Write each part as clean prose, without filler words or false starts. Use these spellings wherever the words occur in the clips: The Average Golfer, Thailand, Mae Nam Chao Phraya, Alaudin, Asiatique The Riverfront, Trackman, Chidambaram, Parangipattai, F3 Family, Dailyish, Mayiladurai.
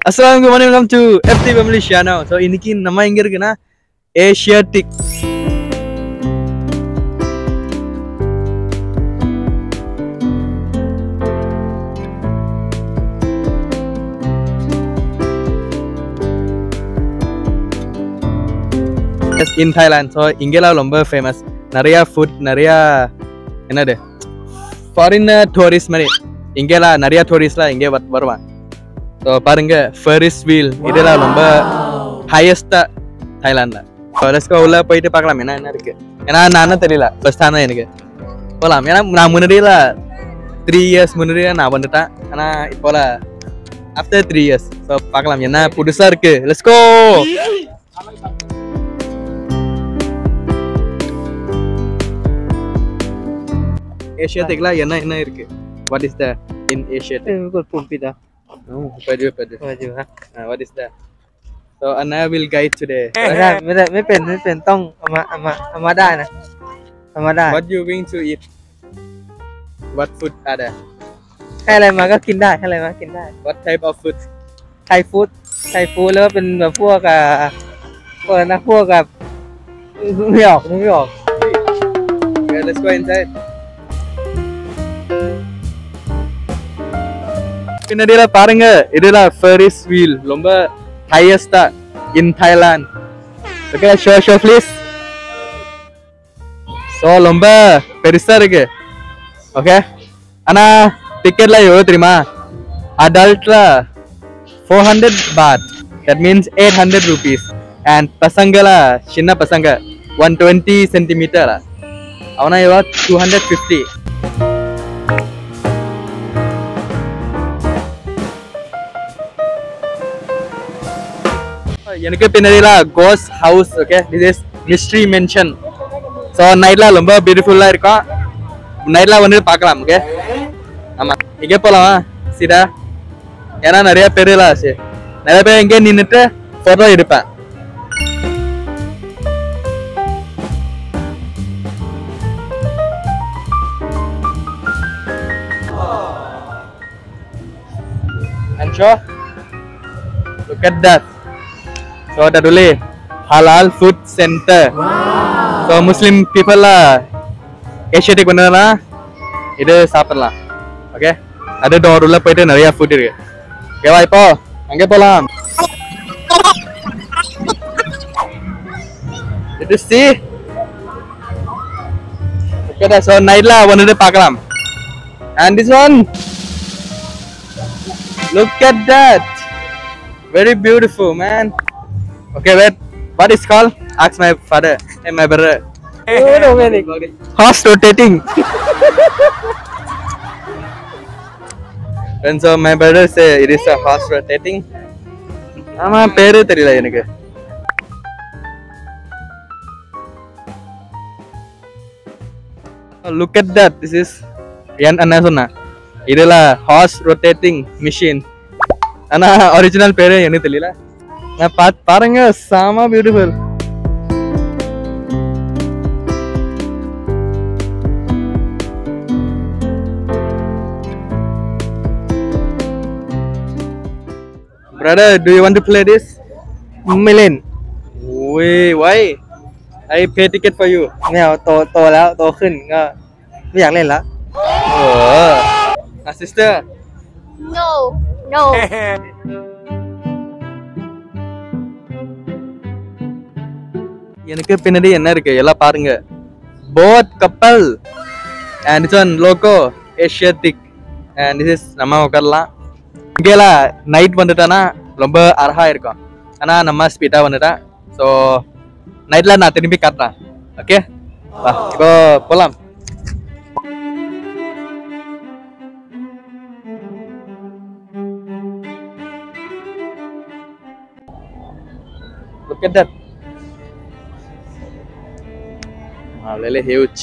Assalamualaikum, welcome to F3 Family channel. So, iniki nama inga irukena Asiatique. Yes, in Thailand. So, ingela lomba famous. Nariya food, nariya enade. Foreign tourists mari. Ingela nariya tourists la inge varva. So, paranga Ferris wheel. Wow. Idela lomba highest Thailand la. So, let's go. Ulla poite paakalam ena enna irukku. Ena nana theriyala. First time na enakku. Polam. Ena na munadi la 3 years munadi na vandatan. Ana ipola after 3 years. So, paakalam ena pudusa irukku. Let's go. Asiatique la enna irukku. What is there in Asiatique? Good pumpida. Oh, Padu. What is that? So Anna will guide today. What you going to eat? What food are there? What type of food? Thai food. Love in the pork. New York. Okay, let's go inside. Pinadila paranga, idila Ferris wheel, lomba highest in Thailand. Okay, show please. So lomba perisa irukku. Okay. Ana ticket la evlo theriyuma? Adult la 400 baht. That means 800 rupees. And pasanga la chinna pasanga 120 cm la. Avana eva 250. Yenike pinarila ghost house. Okay, this is mystery mansion. So night la lomba beautiful la iruka. Night la vandu paakalam. Okay, ama inge polama sida era nariya perila se nariya per inge ninnittu photo edupa. And sure, look at that. So that only halal food center. Wow. So Muslim people la Asiatic banana idu saapidala. Okay, adu door ulla poite nariya food irukku. Okay, va ipo ange polam. Did you see? Okay, that's so night la vandu paakalam. And this one, look at that, very beautiful, man. Okay, wait. What is called? Ask my father and my brother. Oh, no, man. Horse rotating. And so my brother say it is a horse rotating. Ama peru theriyala enakku. Look at that. This is yan anna sonna. Idella horse rotating machine. Ana original peru ennu theriyala. Na paranga sama beautiful. Brother, do you want to play this? Million. Wait, why? I pay ticket for you. ไม่เอาโตแล้วโตขึ้นก็ไม่อยากเล่นละ Oh, sister. No. எனக்கு பின்னாடி என்ன இருக்கு எல்லாம் பாருங்க. Boat couple and this one logo Asiatique and this is நம்ம உட்காரலாம். இங்கேல night வந்துட்டானா ரொம்ப அழகா இருக்கும். ஆனா நம்ம ஸ்பீடா வந்துட்டா. சோ நைட்ல நான் திரும்பி காட்டுறேன். ஓகே, வா இப்போ போலாம். Look at that. Wow, really huge.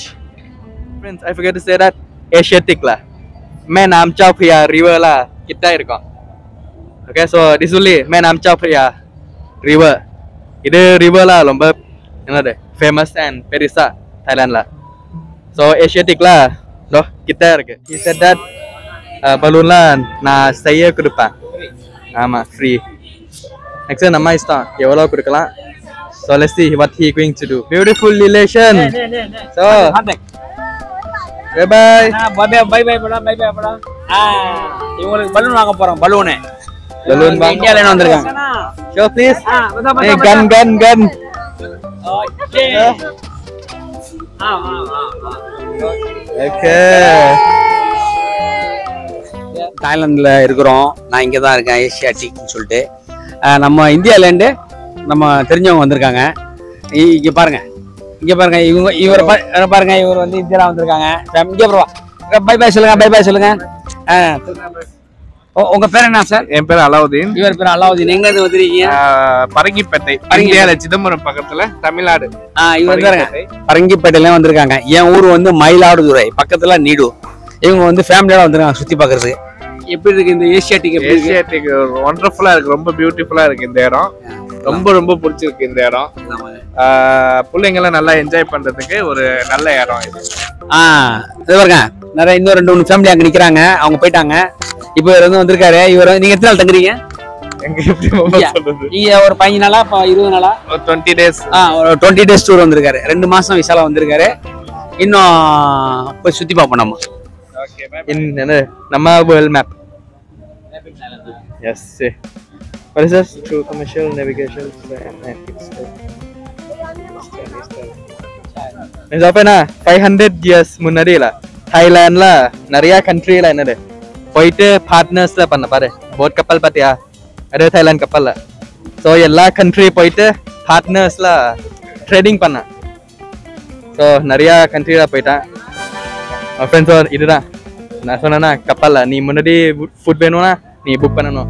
Friends, I forgot to say that Asiatique la Mae Nam Chao Phraya river la kittai irukum. Okay, so this only Mae Nam Chao Phraya river. Idu river la lomba enade famous and perisa Thailand la. So Asiatique la lo kittai irukku. He said that balloon la na saiya kudupa. Ama free. Next Amma is ta. So let's see what he going to do. Beautiful relation. So bye bye. Bye bye. Ah, you want balloon? Balloon bang. Show please. Hey, gun. Okay. Okay. Thailand la irukurom. Na inge da irukken Asiatique nu solle. Namma India la inde namma therinjavanga vandirukanga. Inge paarenga. Ivar vandu India la vandirukanga. Inge bro. Bye bye solunga. Unga per enna sir? En per Alaudin. Ivar per Alaudin. Enga irundhu vandirukkinga? Parangipattai. India la Chidambaram pakkathula Tamil Nadu. Ivar parenga. Parangipattai la vandirukanga. En oor vandu Mayiladurai pakkathula Needu. இவங்க வந்து ஃபேமிலியோட வந்திருக்காங்க சுத்தி பார்க்கிறது. எப்படி இருக்கு இந்த Asiatic வண்டர்ஃபுல்லா இருக்கு, ரொம்ப பியூட்டிஃபுல்லா இருக்கு இந்த இடம். ரொம்ப பிடிச்சிருக்கு இந்த இடம். புள்ளைங்க எல்லாம் நல்லா என்ஜாய் பண்றதுக்கு ஒரு நல்ல இடம் இது. இது பாருங்க, நிறைய இன்னும் ரெண்டு மூணு ஃபேமிலி அங்க நிக்கறாங்க, அவங்க போயிட்டாங்க. இப்போ இவர் வந்து வந்திருக்காரு. இவர் நீங்க எத்தனை நாள் தங்குறீங்க? எங்க எப்படி சொல்றது? இங்க ஒரு 15 நாளா 20 நாளா 20 டேஸ். ஒரு 20 டேஸ் டூர் வந்திருக்காரு. 2 மாசம் விசால வந்திருக்காரு. இன்னும் போய் சுத்தி பார்ப்போம் நம்ம. Okay, bye bye. In Nama world map. Yes, see. What is this? True commercial navigation and it's open 500 years munadi la Thailand la nariya country la enade poite partners la panna pare boat couple patiya adu Thailand couple la so ella country poite partners la trading panna so nariya country la poita. My friends are here. I said, I kapala ni munadi food beno na ni book panano.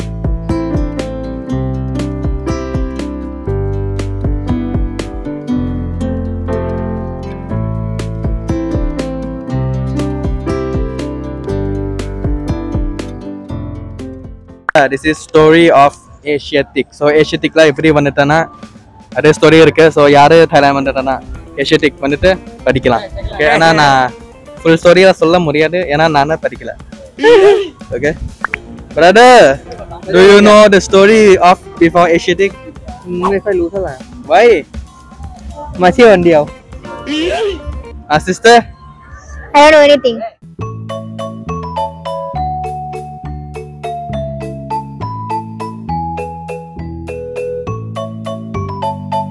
This is story of Asiatique. So Asiatique la every vanatana ada story irukke. So yaru Thailand vanatana Asiatique vanithu padikalam. Okay, ana na full story la solla muriyadu ena nana padikala. Okay brother, do you know the story of before Asiatique? Nahi kaiรู้เท่าไหร่ Why มาเที่ยวคนเดียว Sister, I don't know anything.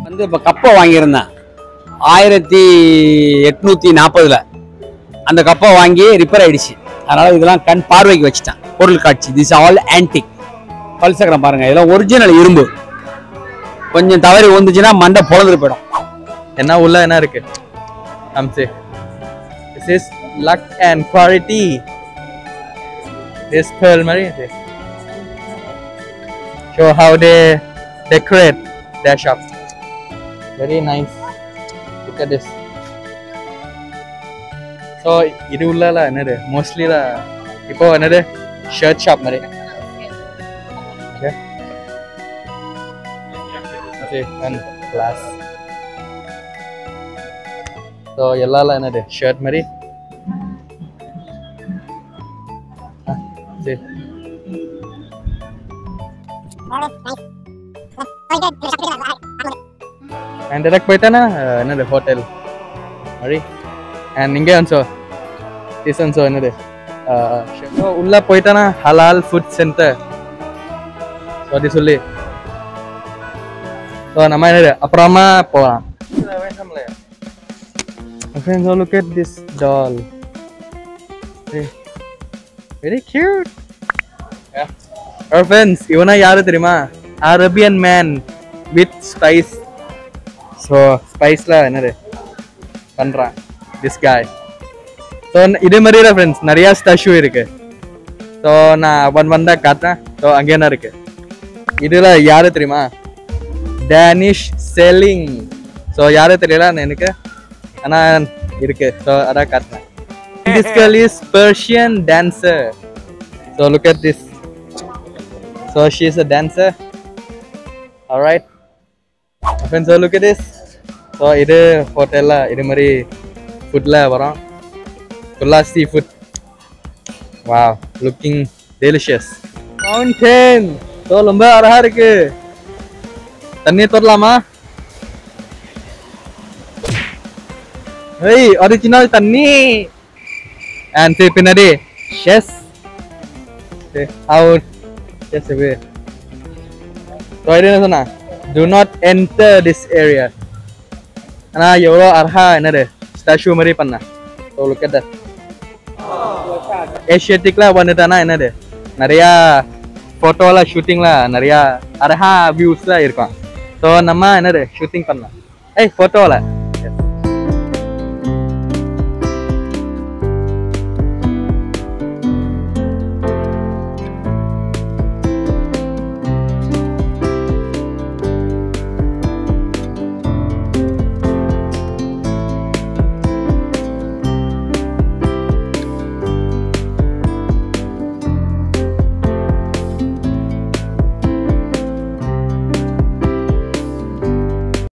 வந்து இப்ப கப்ப வாங்கி இருந்தான் 1840 ல. And the kappa vangi repair aidichi. Anala idella kan parvaikku vechitan. Porul kaatchi. This is all antique. Palsakaram parunga. Idella original irumbu. Konjam thavari onduchina manda polandu pedum. Enna ulla enna irukku? Amse. This is luck and quality. This pearl marine. Show how they decorate their shop. Very nice. Look at this. So, this is mostly a shirt shop. Okay. Okay, and glass. So, this is a shirt. See. And direct to hotel. Mari. And inge anso this anso enade so ulla poitana halal food center so this ulli so nama enade aprama polam friends. So look at this doll, very cute. Yeah, our friends ivana yaru theriyuma Arabian man with spice. So spice la enade pandra this guy. So idhe marira friends nariya statue irukku. So na vanvanda kaatha. So angena irukku. Idhula yaru theriyuma? Danish selling. So yaru theriyala enakku ana irukku. So ada kaatha. This girl is Persian dancer. So look at this. So she is a dancer. All right friends, so look at this. So idhe hotel la idhe mari food la varam fulla seafood. Wow, looking delicious. Mountain. So, ரொம்ப அழகா இருக்கு. தண்ணி தரலாமா? Hey, original தண்ணி. And see pinadi. Yes. Okay, out. Yes, away. So, I didn't know. Do not enter this area. Ana yoro arha enade. Statue mari panna. So, look at that. Asiatic la vanadana enade. Nariya photo la shooting la nariya arha views la irukum. So, namma enade shooting panna. Hey, photo la